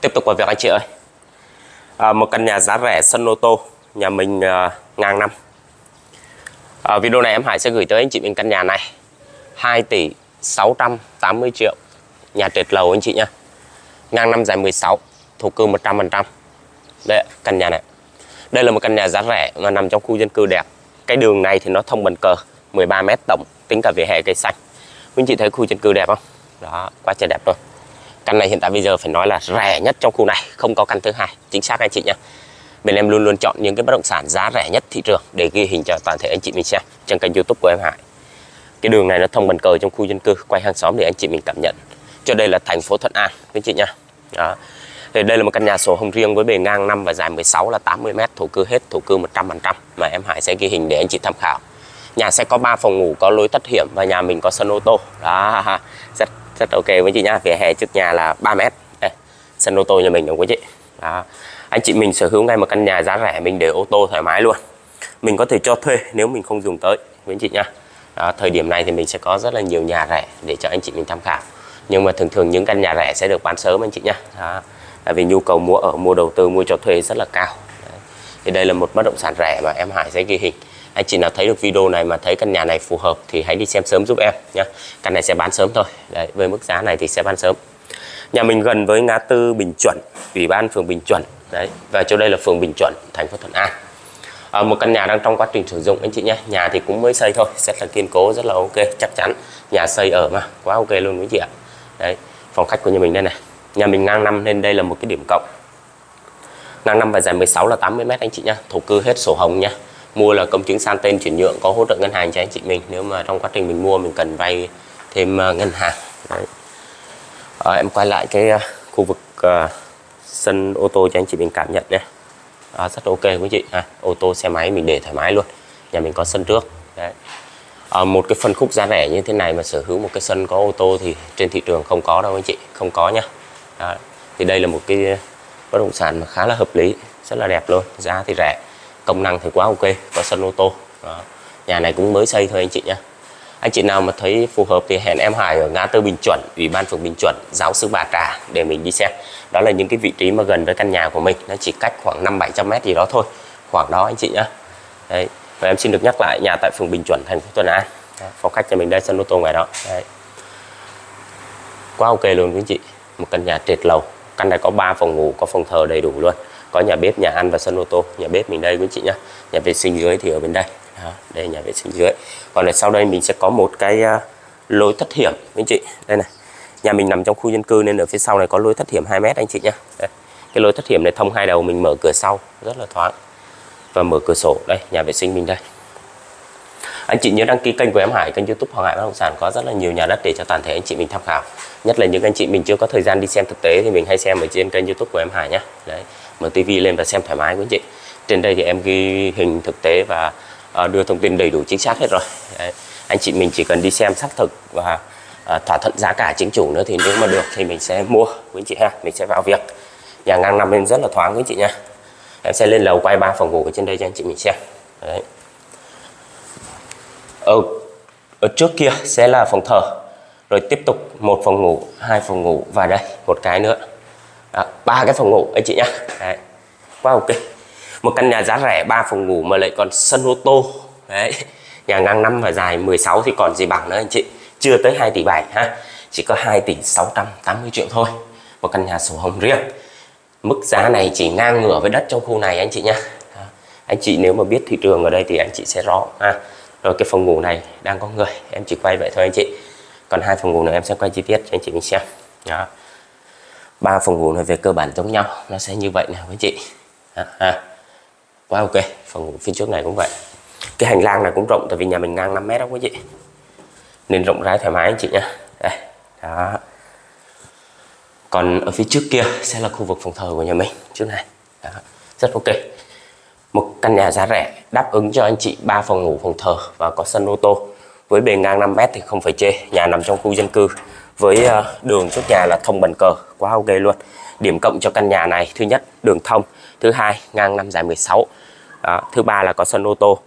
Tiếp tục vào việc anh chị ơi. Một căn nhà giá rẻ sân ô tô, nhà mình ngang năm. Video này em Hải sẽ gửi tới anh chị mình căn nhà này 2 tỷ 680 triệu, nhà trệt lầu anh chị nha, ngang năm dài 16, thổ cư 100%. Đây căn nhà này, đây là một căn nhà giá rẻ mà nằm trong khu dân cư đẹp. Cái đường này thì nó thông bàn cờ 13 m tổng, tính cả vỉa hè cây xanh. Quý anh chị thấy khu dân cư đẹp không? Đó, quá trời đẹp luôn. Căn này hiện tại bây giờ phải nói là rẻ nhất trong khu này, không có căn thứ hai, chính xác anh chị nha. Bên em luôn luôn chọn những cái bất động sản giá rẻ nhất thị trường để ghi hình cho toàn thể anh chị mình xem trên kênh YouTube của em Hải. Cái đường này nó thông bàn cờ trong khu dân cư, quay hàng xóm để anh chị mình cảm nhận. Cho đây là thành phố Thuận An quý anh chị nha. Đó. Thì đây là một căn nhà sổ hồng riêng với bề ngang 5 và dài 16 là 80 m, thổ cư hết, thổ cư 100% mà em Hải sẽ ghi hình để anh chị tham khảo. Nhà sẽ có 3 phòng ngủ, có lối thoát hiểm và nhà mình có sân ô tô. Đó, rất ok với chị nha. Vỉa hè trước nhà là 3 m. Đây, sân ô tô nhà mình đúng không chị? Đó. Anh chị mình sở hữu ngay một căn nhà giá rẻ, mình để ô tô thoải mái luôn. Mình có thể cho thuê nếu mình không dùng tới với anh chị nha. Đó, thời điểm này thì mình sẽ có rất là nhiều nhà rẻ để cho anh chị mình tham khảo. Nhưng mà thường thường những căn nhà rẻ sẽ được bán sớm anh chị nhá. Đó. Tại vì nhu cầu mua ở, mua đầu tư, mua cho thuê rất là cao. Đấy. Thì đây là một bất động sản rẻ mà em Hải sẽ ghi hình. Anh chị nào thấy được video này mà thấy căn nhà này phù hợp thì hãy đi xem sớm giúp em nhé. Căn này sẽ bán sớm thôi. Đấy, với mức giá này thì sẽ bán sớm. Nhà mình gần với ngã tư Bình Chuẩn, Ủy ban Phường Bình Chuẩn. Đấy, và chỗ đây là phường Bình Chuẩn, thành phố Thuận An. Một căn nhà đang trong quá trình sử dụng anh chị nhé. Nhà thì cũng mới xây thôi, rất là kiên cố, rất là ok, chắc chắn. Nhà xây ở mà, quá ok luôn quý chị ạ. Đấy, phòng khách của nhà mình đây này. Nhà mình ngang năm nên đây là một cái điểm cộng. Ngang năm và dài 16 là 80 m anh chị nhá. Thổ cư hết, sổ hồng nha. Mua là công chứng san tên chuyển nhượng, có hỗ trợ ngân hàng cho anh chị mình nếu mà trong quá trình mình mua mình cần vay thêm ngân hàng. Đấy. Em quay lại cái khu vực sân ô tô cho anh chị mình cảm nhận nhé. Rất ok quý chị. Ô tô xe máy mình để thoải mái luôn. Nhà mình có sân trước. Đấy. Một cái phân khúc giá rẻ như thế này mà sở hữu một cái sân có ô tô thì trên thị trường không có đâu anh chị, không có nhá. Đó. Thì đây là một cái bất động sản mà khá là hợp lý, rất là đẹp luôn, giá thì rẻ, công năng thì quá ok, có sân ô tô. Đó. Nhà này cũng mới xây thôi anh chị nhé. Anh chị nào mà thấy phù hợp thì hẹn em Hải ở ngã tư Bình Chuẩn, Ủy ban Phường Bình Chuẩn, Giáo Sư Bà Trà để mình đi xem. Đó là những cái vị trí mà gần với căn nhà của mình, nó chỉ cách khoảng 500-700 m gì đó thôi, khoảng đó anh chị nhé. Đấy. Và em xin được nhắc lại, nhà tại phường Bình Chuẩn, thành phố Thuận An, phòng khách cho mình đây, sân ô tô ngoài đó. Đấy. Quá ok luôn quý anh chị. Một căn nhà trệt lầu, căn này có 3 phòng ngủ, có phòng thờ đầy đủ luôn, có nhà bếp, nhà ăn và sân ô tô. Nhà bếp mình đây quý chị nhá, nhà vệ sinh dưới thì ở bên đây. Đó, đây nhà vệ sinh dưới. Còn lại sau đây mình sẽ có một cái lối thoát hiểm quý chị, đây này. Nhà mình nằm trong khu dân cư nên ở phía sau này có lối thoát hiểm 2 m anh chị nhá. Đây. Cái lối thoát hiểm này thông hai đầu, mình mở cửa sau rất là thoáng và mở cửa sổ. Đây nhà vệ sinh mình đây. Anh chị nhớ đăng ký kênh của em Hải, kênh YouTube Hoàng Hải Bất Động Sản, có rất là nhiều nhà đất để cho toàn thể anh chị mình tham khảo. Nhất là những anh chị mình chưa có thời gian đi xem thực tế thì mình hay xem ở trên kênh YouTube của em Hải nhé. Đấy, mở TV lên và xem thoải mái quý anh chị. Trên đây thì em ghi hình thực tế và đưa thông tin đầy đủ chính xác hết rồi. Đấy, anh chị mình chỉ cần đi xem xác thực và thỏa thuận giá cả chính chủ nữa, thì nếu mà được thì mình sẽ mua quý anh chị ha, mình sẽ vào việc. Nhà ngang nằm lên rất là thoáng quý anh chị nha. Em sẽ lên lầu quay 3 phòng ngủ ở trên đây cho anh chị mình xem. Đấy. Ở trước kia sẽ là phòng thờ, rồi tiếp tục 1 phòng ngủ, 2 phòng ngủ và đây 1 cái nữa. Đó, 3 cái phòng ngủ anh chị nhá. Đấy. Quá ok. Một căn nhà giá rẻ 3 phòng ngủ mà lại còn sân ô tô. Đấy. Nhà ngang 5 và dài 16 thì còn gì bằng nữa anh chị. Chưa tới 2,7 tỷ ha. Chỉ có 2 tỷ 680 triệu thôi. Một căn nhà sổ hồng riêng. Mức giá này chỉ ngang ngửa với đất trong khu này anh chị nhá. Đó. Anh chị nếu mà biết thị trường ở đây thì anh chị sẽ rõ ha. Rồi cái phòng ngủ này đang có người, em chỉ quay vậy thôi anh chị. Còn 2 phòng ngủ nữa em sẽ quay chi tiết cho anh chị mình xem. Đó. 3 phòng ngủ này về cơ bản giống nhau, nó sẽ như vậy nào anh chị. Quá ok, phòng ngủ phía trước này cũng vậy. Cái hành lang này cũng rộng tại vì nhà mình ngang 5 m đó quý chị. Nên rộng rãi thoải mái anh chị nhá. Đây. Đó. Còn ở phía trước kia sẽ là khu vực phòng thờ của nhà mình trước này. Đó. Rất ok. Một căn nhà giá rẻ đáp ứng cho anh chị 3 phòng ngủ, phòng thờ và có sân ô tô. Với bề ngang 5 m thì không phải chê. Nhà nằm trong khu dân cư, với đường trước nhà là thông bàn cờ, quá ok luôn. Điểm cộng cho căn nhà này, thứ nhất đường thông, thứ hai ngang 5 dài 16, thứ ba là có sân ô tô,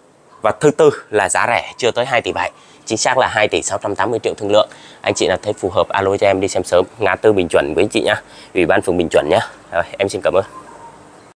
và thứ tư là giá rẻ chưa tới 2,7 tỷ, chính xác là 2 tỷ 680 triệu thương lượng. Anh chị nào thấy phù hợp alo cho em đi xem sớm. Ngã tư Bình Chuẩn với chị nhá, Ủy ban phường Bình Chuẩn nhá. Rồi, em xin cảm ơn.